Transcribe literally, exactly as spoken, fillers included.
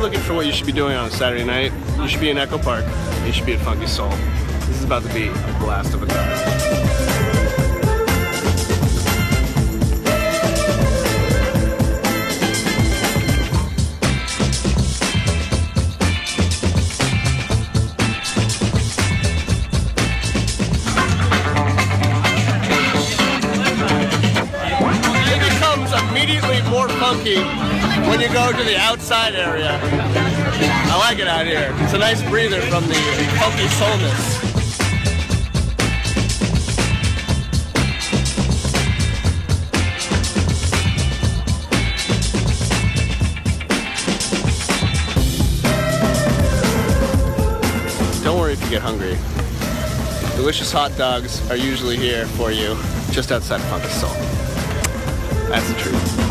you're looking for what you should be doing on a Saturday night, you should be in Echo Park. You should be at Funky Sole. This is about to be a blast of a time. Immediately more funky when you go to the outside area. I like it out here. It's a nice breather from the funky soulness. Don't worry if you get hungry. Delicious hot dogs are usually here for you just outside Funky Sole. That's the truth.